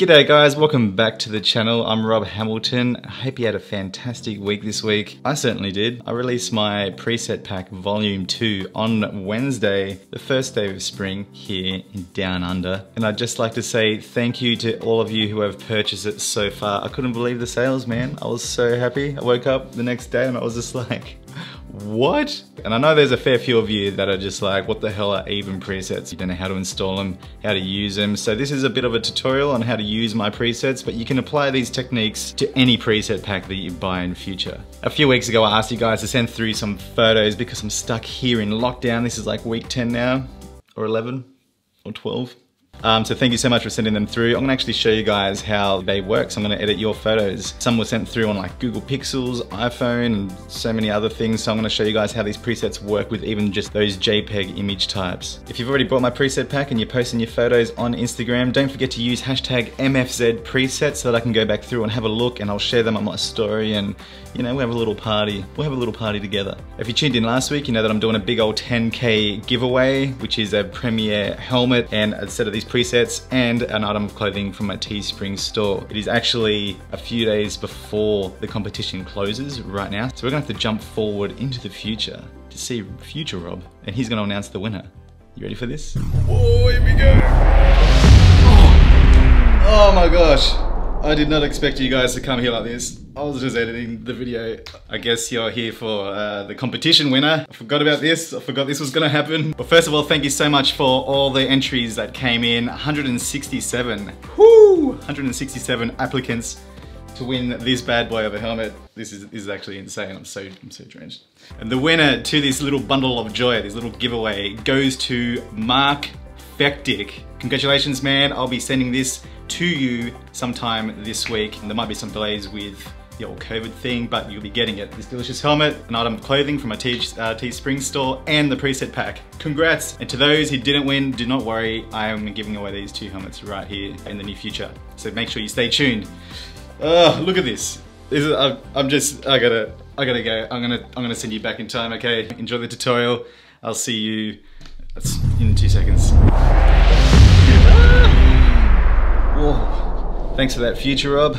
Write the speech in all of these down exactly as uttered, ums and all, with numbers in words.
G'day guys, welcome back to the channel. I'm Rob Hamilton. I hope you had a fantastic week this week. I certainly did. I released my Preset Pack Volume two on Wednesday, the first day of spring here in Down Under. And I'd just like to say thank you to all of you who have purchased it so far. I couldn't believe the sales, man. I was so happy. I woke up the next day and I was just like, what? And I know there's a fair few of you that are just like, what the hell are even presets? You don't know how to install them, how to use them. So this is a bit of a tutorial on how to use my presets, but you can apply these techniques to any preset pack that you buy in future. A few weeks ago, I asked you guys to send through some photos because I'm stuck here in lockdown. This is like week ten now, or eleven, or twelve. Um, so thank you so much for sending them through. I'm gonna actually show you guys how they work. So I'm gonna edit your photos. Some were sent through on like Google Pixels, iPhone, and so many other things. So I'm gonna show you guys how these presets work with even just those JPEG image types. If you've already bought my preset pack and you're posting your photos on Instagram, don't forget to use hashtag M F Z presets so that I can go back through and have a look, and I'll share them on my story, and you know, we'll have a little party. We'll have a little party together. If you tuned in last week, you know that I'm doing a big old ten K giveaway, which is a Premiere helmet and a set of these presets and an item of clothing from my Teespring store. It is actually a few days before the competition closes right now, so we're gonna have to jump forward into the future to see future Rob, and he's gonna announce the winner. You ready for this? Oh, here we go! Oh, oh my gosh! I did not expect you guys to come here like this. I was just editing the video. I guess you're here for uh, the competition winner. I forgot about this. I forgot this was gonna happen. But first of all, thank you so much for all the entries that came in. one hundred sixty-seven. Woo! one hundred sixty-seven applicants to win this bad boy of a helmet. This is, this is actually insane. I'm so, I'm so drenched. And the winner to this little bundle of joy, this little giveaway, goes to Mark Fechtick. Congratulations, man. I'll be sending this to you sometime this week. And there might be some delays with the old COVID thing, but you'll be getting it. This delicious helmet, an item of clothing from my Te uh, Teespring store, and the preset pack. Congrats! And to those who didn't win, do not worry. I am giving away these two helmets right here in the near future. So make sure you stay tuned. Oh, look at this. This is, I'm, I'm just, I gotta, I gotta go. I'm gonna, I'm gonna send you back in time, okay? Enjoy the tutorial. I'll see you in two seconds. Whoa. Thanks for that future, Rob.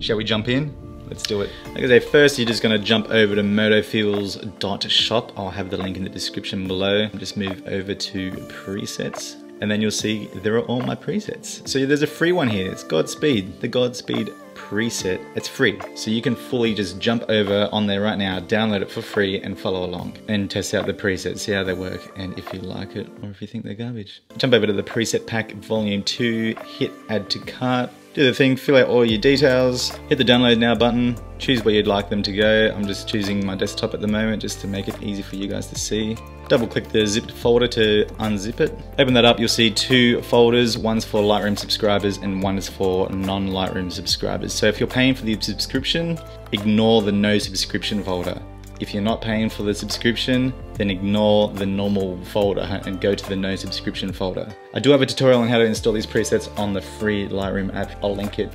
Shall we jump in? Let's do it. Like I say, first you're just gonna jump over to moto feelz dot shop. I'll have the link in the description below. Just move over to presets, and then you'll see there are all my presets. So there's a free one here. It's Godspeed, the Godspeed preset. It's free. So you can fully just jump over on there right now, download it for free and follow along and test out the presets, see how they work, and if you like it or if you think they're garbage. Jump over to the preset pack volume two, hit add to cart. Do the thing, fill out all your details, hit the download now button, choose where you'd like them to go. I'm just choosing my desktop at the moment just to make it easy for you guys to see. Double click the zipped folder to unzip it. Open that up, you'll see two folders, one's for Lightroom subscribers and one is for non-Lightroom subscribers. So if you're paying for the subscription, ignore the no subscription folder. If you're not paying for the subscription, then ignore the normal folder and go to the no subscription folder. I do have a tutorial on how to install these presets on the free Lightroom app. I'll link it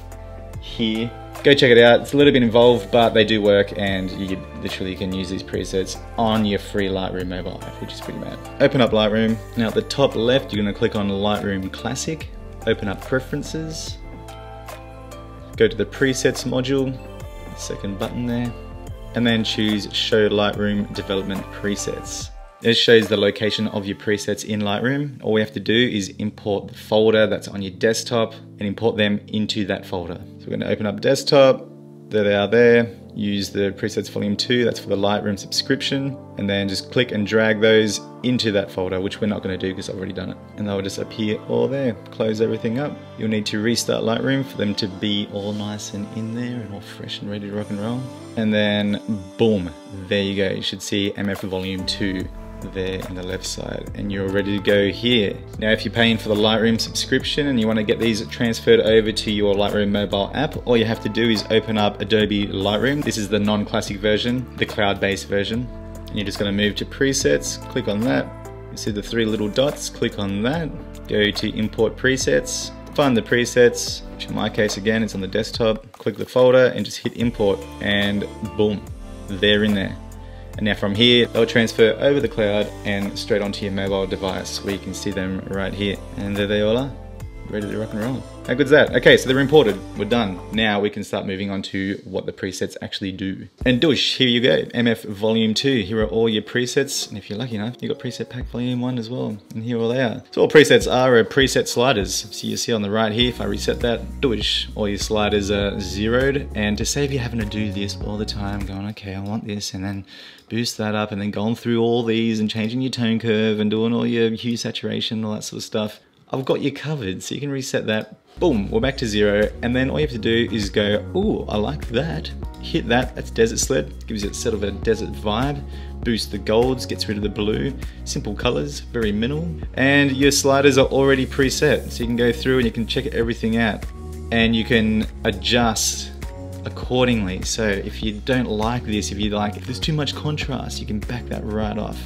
here. Go check it out. It's a little bit involved, but they do work, and you literally can use these presets on your free Lightroom mobile app, which is pretty mad. Open up Lightroom. Now at the top left, you're gonna click on Lightroom Classic, open up Preferences, go to the Presets module, second button there, and then choose Show Lightroom Development Presets. This shows the location of your presets in Lightroom. All we have to do is import the folder that's on your desktop and import them into that folder. So we're gonna open up desktop, there they are there, use the presets volume two, that's for the Lightroom subscription, and then just click and drag those into that folder, which we're not gonna do because I've already done it. And they'll just appear all there, close everything up. You'll need to restart Lightroom for them to be all nice and in there and all fresh and ready to rock and roll. And then boom, there you go. You should see M F volume two there on the left side, and you're ready to go here. Now if you're paying for the Lightroom subscription and you want to get these transferred over to your Lightroom mobile app, all you have to do is open up Adobe Lightroom. This is the non-classic version, the cloud-based version, and you're just going to move to presets, click on that, you see the three little dots, click on that, go to import presets, find the presets, which in my case again it's on the desktop, click the folder and just hit import, and boom, they're in there. And now from here, they'll transfer over the cloud and straight onto your mobile device where you can see them right here. And there they all are, ready to rock and roll. How good's that? Okay, so they're imported. We're done. Now we can start moving on to what the presets actually do. And doosh, here you go, M F Volume two. Here are all your presets. And if you're lucky enough, you got Preset Pack Volume one as well. And here all they are. So all presets are, are preset sliders. So you see on the right here, if I reset that, doosh, all your sliders are zeroed. And to save you having to do this all the time, going, okay, I want this, and then boost that up, and then going through all these and changing your tone curve and doing all your hue saturation, all that sort of stuff, I've got you covered. So you can reset that. Boom, we're back to zero. And then all you have to do is go, ooh, I like that. Hit that, that's Desert Sled. Gives it a sort of a desert vibe. Boosts the golds, gets rid of the blue. Simple colors, very minimal. And your sliders are already preset. So you can go through and you can check everything out. And you can adjust accordingly. So if you don't like this, if you like, if there's too much contrast, you can back that right off.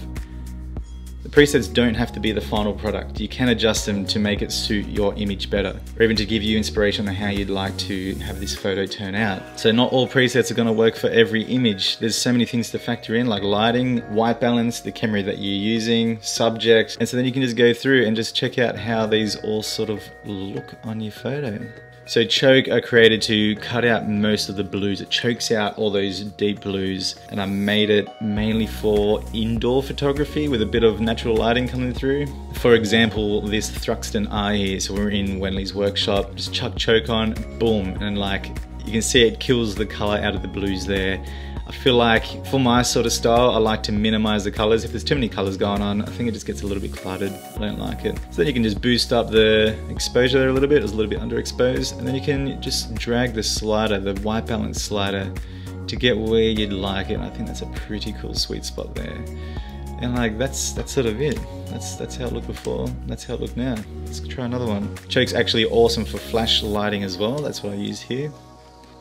The presets don't have to be the final product. You can adjust them to make it suit your image better, or even to give you inspiration on how you'd like to have this photo turn out. So not all presets are going to work for every image. There's so many things to factor in, like lighting, white balance, the camera that you're using, subjects, and so then you can just go through and just check out how these all sort of look on your photo. So choke are created to cut out most of the blues. It chokes out all those deep blues, and I made it mainly for indoor photography with a bit of natural lighting coming through. For example, this Thruxton R here, so we're in Wenley's workshop, just chuck choke on, boom, and like you can see it kills the color out of the blues there. I feel like for my sort of style, I like to minimize the colors. If there's too many colors going on, I think it just gets a little bit cluttered. I don't like it. So then you can just boost up the exposure there a little bit. It was a little bit underexposed. And then you can just drag the slider, the white balance slider, to get where you'd like it. And I think that's a pretty cool sweet spot there. And like, that's that's sort of it. That's that's how it looked before, that's how it looked now. Let's try another one. Choke's actually awesome for flash lighting as well. That's what I use here.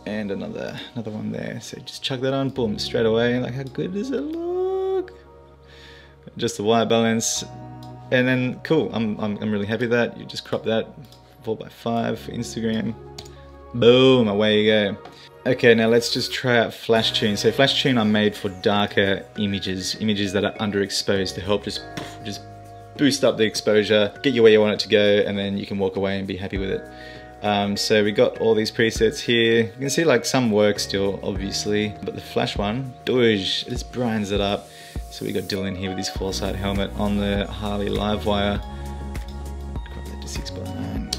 And another another one there. So just chuck that on, boom, straight away. Like, how good does it look? Just the wire balance. And then, cool, I'm, I'm, I'm really happy with that. You just crop that, four by five for Instagram. Boom, away you go. Okay, now let's just try out Flash Tune. So Flash Tune I made for darker images, images that are underexposed to help just, just boost up the exposure, get you where you want it to go, and then you can walk away and be happy with it. Um, so we got all these presets here. You can see like some work still, obviously, but the flash one, doosh, it just brightens it up. So we got Dylan here with his foresight helmet on the Harley Livewire. Crop that to six by nine,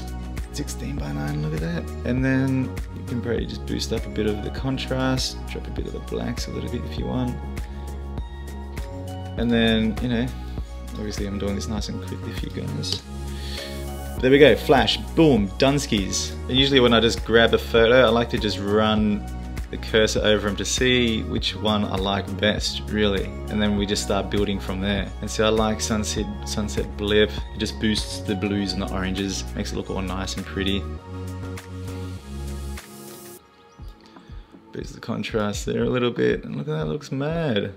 sixteen by nine, look at that. And then you can probably just boost up a bit of the contrast, drop a bit of the blacks a little bit if you want. And then, you know, obviously I'm doing this nice and quickly for you guys. There we go, flash, boom, Dunskies. And usually when I just grab a photo, I like to just run the cursor over them to see which one I like best, really. And then we just start building from there. And so I like sunset, sunset blip. It just boosts the blues and the oranges, makes it look all nice and pretty. Boosts the contrast there a little bit. And look at that, it looks mad.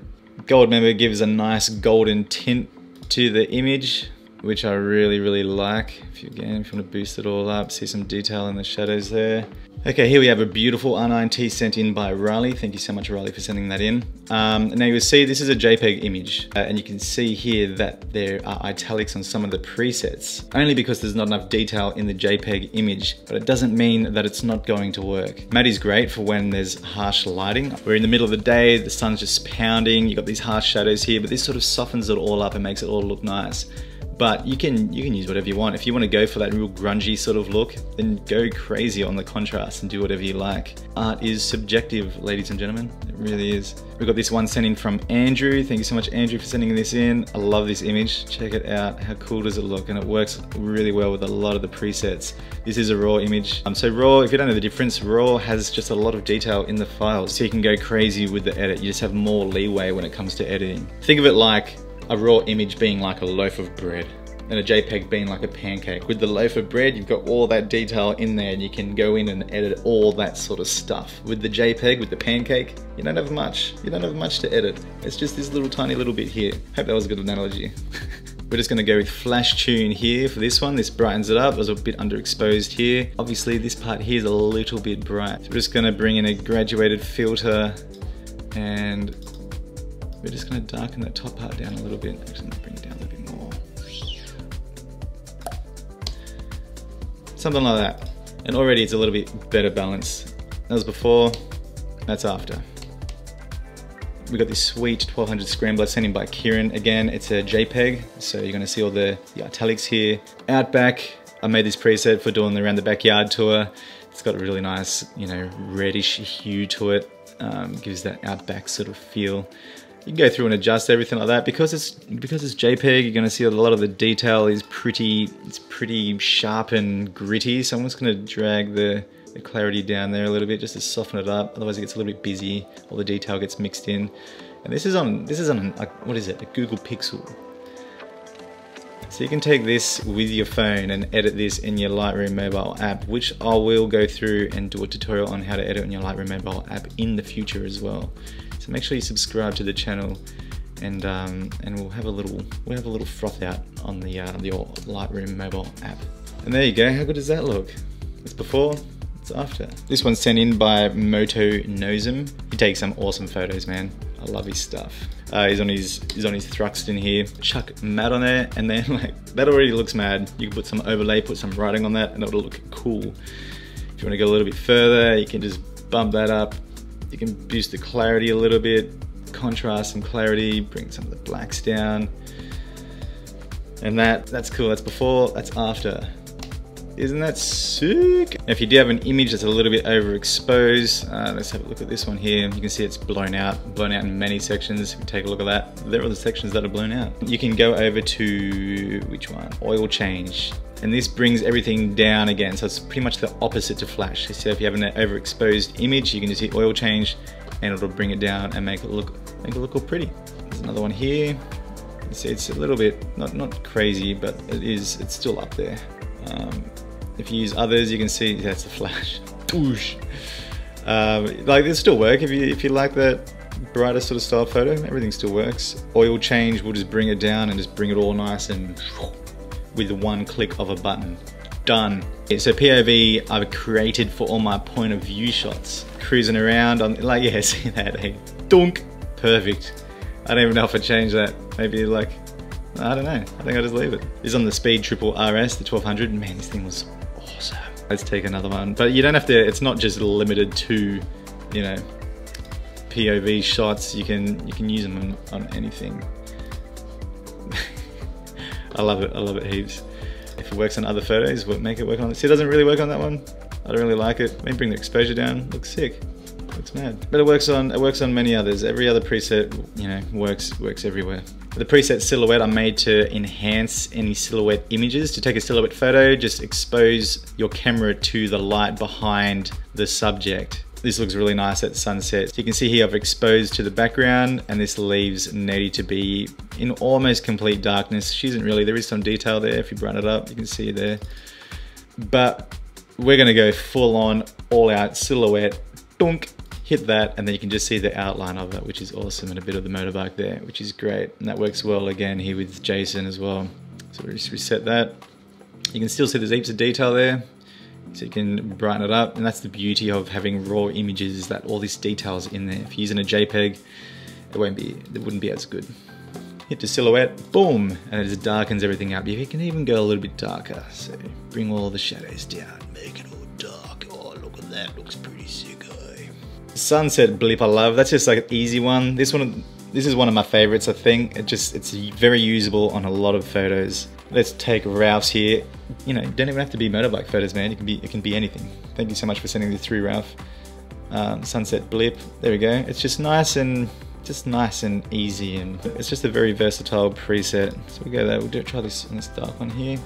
Gold member gives a nice golden tint to the image, which I really, really like. If you, again, if you want to boost it all up, see some detail in the shadows there. Okay, here we have a beautiful R nine T sent in by Riley. Thank you so much, Riley, for sending that in. Um, now you'll see this is a JPEG image, uh, and you can see here that there are italics on some of the presets, only because there's not enough detail in the JPEG image, but it doesn't mean that it's not going to work. Maddie's great for when there's harsh lighting. We're in the middle of the day, the sun's just pounding, you've got these harsh shadows here, but this sort of softens it all up and makes it all look nice. But you can, you can use whatever you want. If you want to go for that real grungy sort of look, then go crazy on the contrast and do whatever you like. Art is subjective, ladies and gentlemen. It really is. We've got this one sent in from Andrew. Thank you so much, Andrew, for sending this in. I love this image. Check it out. How cool does it look? And it works really well with a lot of the presets. This is a raw image. Um, so raw, if you don't know the difference, raw has just a lot of detail in the file. So you can go crazy with the edit. You just have more leeway when it comes to editing. Think of it like a raw image being like a loaf of bread and a JPEG being like a pancake. With the loaf of bread, you've got all that detail in there and you can go in and edit all that sort of stuff. With the JPEG, with the pancake, you don't have much. You don't have much to edit. It's just this little tiny little bit here. Hope that was a good analogy. We're just gonna go with Flash Tune here for this one. This brightens it up. It was a bit underexposed here. Obviously this part here is a little bit bright. So we're just gonna bring in a graduated filter and we're just gonna darken that top part down a little bit. Actually, I'm gonna bring it down a little bit more. Something like that. and already it's a little bit better balanced. That was before, that's after. We got this sweet twelve hundred Scrambler sent in by Kieran. Again, it's a JPEG, so you're gonna see all the, the italics here. Outback, I made this preset for doing the Around the Backyard tour. It's got a really nice, you know, reddish hue to it. Um, gives that outback sort of feel. You can go through and adjust everything like that. Because it's because it's JPEG, you're gonna see a lot of the detail is pretty, it's pretty sharp and gritty. So I'm just gonna drag the the clarity down there a little bit just to soften it up, otherwise it gets a little bit busy, all the detail gets mixed in. And this is on, this is on, a, what is it, a Google Pixel. So you can take this with your phone and edit this in your Lightroom mobile app, which I will go through and do a tutorial on how to edit in your Lightroom mobile app in the future as well. So make sure you subscribe to the channel, and um, and we'll have a little, we'll have a little froth out on the, uh, the Lightroom mobile app. And there you go, how good does that look? It's before, after. This one's sent in by Moto Nozem. He takes some awesome photos, man. I love his stuff. Uh, he's on his he's on his Thruxton here. Chuck matte on there, and then like that already looks mad. You can put some overlay, put some writing on that, and it'll look cool. If you want to go a little bit further, you can just bump that up. You can boost the clarity a little bit, contrast and clarity, bring some of the blacks down. And that that's cool. That's before, that's after. Isn't that sick? Now, if you do have an image that's a little bit overexposed, uh, let's have a look at this one here. You can see it's blown out, blown out in many sections. If you take a look at that, there are the sections that are blown out. You can go over to, which one? Oil change. And this brings everything down again. So it's pretty much the opposite to flash. So if you have an overexposed image, you can just hit oil change and it'll bring it down and make it look, make it look all pretty. There's another one here. You can see it's a little bit, not, not crazy, but it is, it's still up there. Um, If you use others, you can see that's the flash. Oosh. Um, like this still work if you if you like that brighter sort of style photo. Everything still works. Oil change will just bring it down and just bring it all nice and with one click of a button. Done. Yeah, so P O V I've created for all my point of view shots. Cruising around on like yeah, see that? Hey, dunk. Perfect. I don't even know if I change that. Maybe like I don't know. I think I just leave it. This is on the Speed Triple R S, the twelve hundred. Man, this thing was. Let's take another one, but you don't have to, it's not just limited to, you know, P O V shots. You can, you can use them on, on anything. I love it, I love it heaps. If it works on other photos, we'll make it work on it. See, it doesn't really work on that one. I don't really like it. Maybe bring the exposure down, looks sick, looks mad. But it works on, it works on many others. Every other preset, you know, works, works everywhere. The preset silhouette I made to enhance any silhouette images. To take a silhouette photo, just expose your camera to the light behind the subject. This looks really nice at sunset. So you can see here I've exposed to the background, and this leaves Nettie to be in almost complete darkness. She isn't really, there is some detail there. If you brighten it up, you can see there. But we're gonna go full on, all out silhouette, dunk. Hit that, and then you can just see the outline of that, which is awesome, and a bit of the motorbike there, which is great. And that works well again here with Jason as well. So we just reset that. You can still see there's heaps of detail there, so you can brighten it up. And that's the beauty of having raw images, is that all this detail's in there. If you're using a JPEG, it won't be, it wouldn't be as good. Hit the silhouette, boom, and it just darkens everything up. You can even go a little bit darker. So bring all the shadows down, make it all dark. Oh, look at that, looks pretty sick. Sunset blip, I love. That's just like an easy one. This one, this is one of my favorites, I think. It just, it's very usable on a lot of photos. Let's take Ralph's here. You know, you don't even have to be motorbike photos, man. It can be, it can be anything. Thank you so much for sending this through, Ralph. Um, sunset blip, there we go. It's just nice and, just nice and easy, and it's just a very versatile preset. So we go there, we'll do, try this on this dark one here.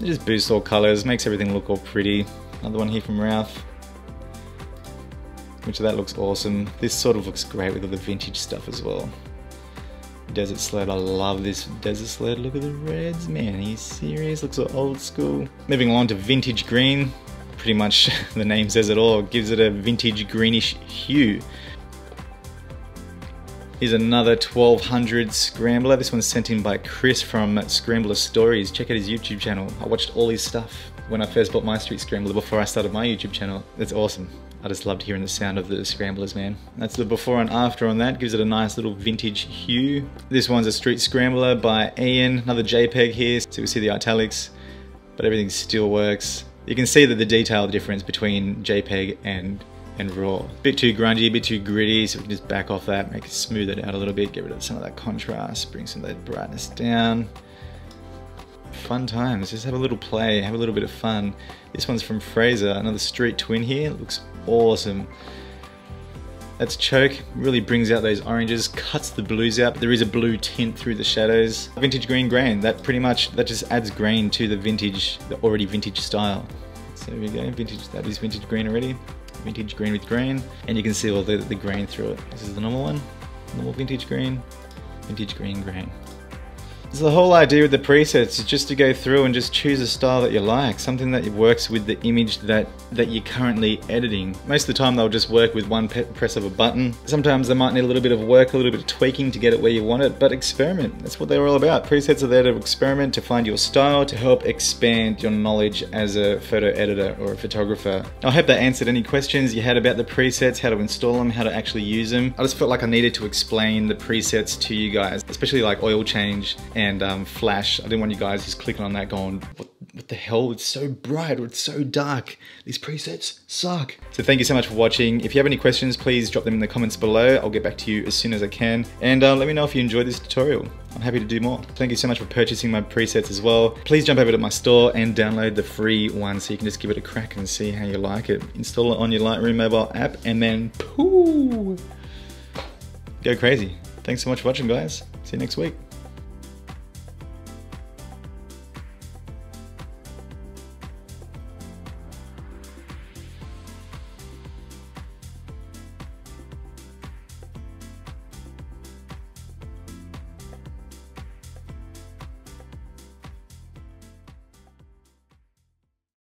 It just boosts all colors, makes everything look all pretty. Another one here from Ralph. Which that looks awesome. This sort of looks great with all the vintage stuff as well. Desert sled, I love this desert sled. Look at the reds, man, are you serious? Looks old school. Moving along to vintage green. Pretty much the name says it all. It gives it a vintage greenish hue. Here's another twelve hundred Scrambler. This one's sent in by Chris from Scrambler Stories. Check out his YouTube channel. I watched all his stuff when I first bought my Street Scrambler before I started my YouTube channel. It's awesome. I just loved hearing the sound of the Scramblers, man. That's the before and after on that. Gives it a nice little vintage hue. This one's a Street Scrambler by Ian, another JPEG here. So we see the italics, but everything still works. you can see that the detail difference between JPEG and and RAW. A bit too grungy, a bit too gritty, so we can just back off that, make it smooth it out a little bit, get rid of some of that contrast, bring some of that brightness down. Fun times, just have a little play, have a little bit of fun. This one's from Fraser, another Street Twin here, it looks awesome. That's Choke, really brings out those oranges, cuts the blues out, but there is a blue tint through the shadows. Vintage green grain, that pretty much, that just adds grain to the vintage, the already vintage style. So there we go, vintage, that is vintage green already. Vintage green with grain, and you can see all the, the grain through it. This is the normal one, normal vintage green, vintage green grain. So the whole idea with the presets is just to go through and just choose a style that you like, something that works with the image that, that you're currently editing. Most of the time they'll just work with one press of a button. Sometimes they might need a little bit of work, a little bit of tweaking to get it where you want it, but experiment. That's what they're all about. Presets are there to experiment, to find your style, to help expand your knowledge as a photo editor or a photographer. I hope that answered any questions you had about the presets, how to install them, how to actually use them. I just felt like I needed to explain the presets to you guys, especially like oil change and and um, flash. I didn't want you guys just clicking on that going, what, what the hell, it's so bright or it's so dark. These presets suck. So thank you so much for watching. If you have any questions, please drop them in the comments below. I'll get back to you as soon as I can. And uh, let me know if you enjoyed this tutorial. I'm happy to do more. Thank you so much for purchasing my presets as well. Please jump over to my store and download the free one so you can just give it a crack and see how you like it. Install it on your Lightroom mobile app and then poo, go crazy. Thanks so much for watching, guys. See you next week.